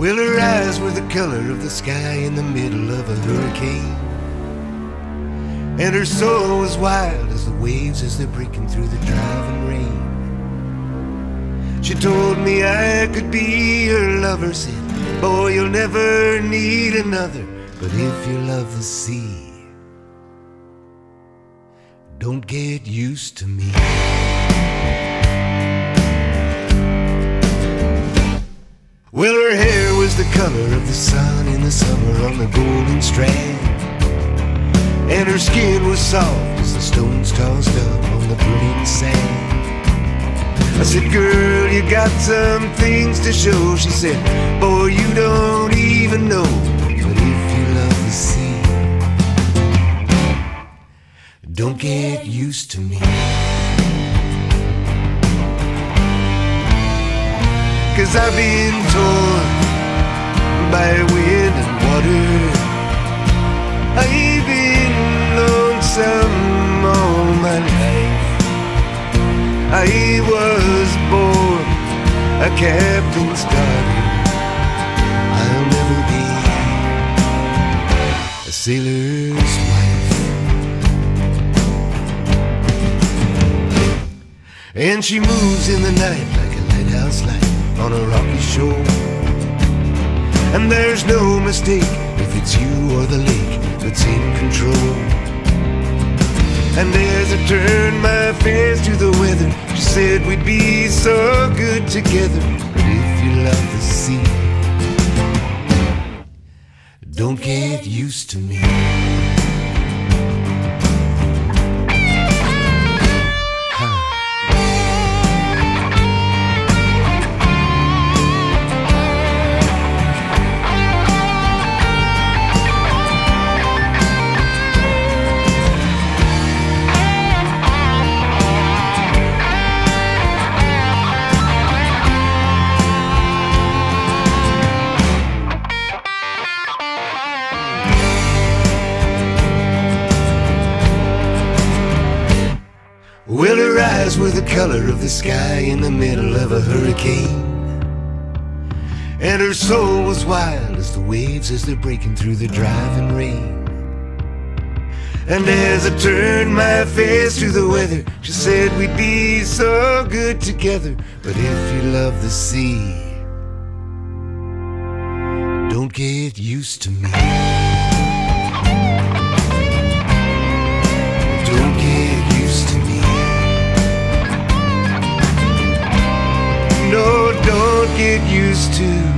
will arise with the color of the sky in the middle of a hurricane. And her soul is wild as the waves as they're breaking through the driving rain. She told me I could be her lover, said, boy, you'll never need another. But if you love the sea, don't get used to me. Well, her hair was the color of the sun in the summer on the Golden Strand, and her skin was soft as the stones tossed up on the burning sand. I said, girl, you got some things to show. She said, boy, you don't even know. But if you love the sea, don't get used to me. 'Cause I've been torn by wind and water, I've been lonesome all my life. I was born a captain's daughter, I'll never be a sailor's wife. And she moves in the night like a lighthouse light on a rocky shore, and there's no mistake if it's you or the lake that's in control. And as I turned my face to the weather, she said we'd be so good together. But if you love the sea, don't get used to me. Well, her eyes were the color of the sky in the middle of a hurricane, and her soul was wild as the waves as they're breaking through the driving rain. And as I turned my face to the weather, she said we'd be so good together. But if you love the sea, don't get used to me. Don't get used to me. No, don't get used to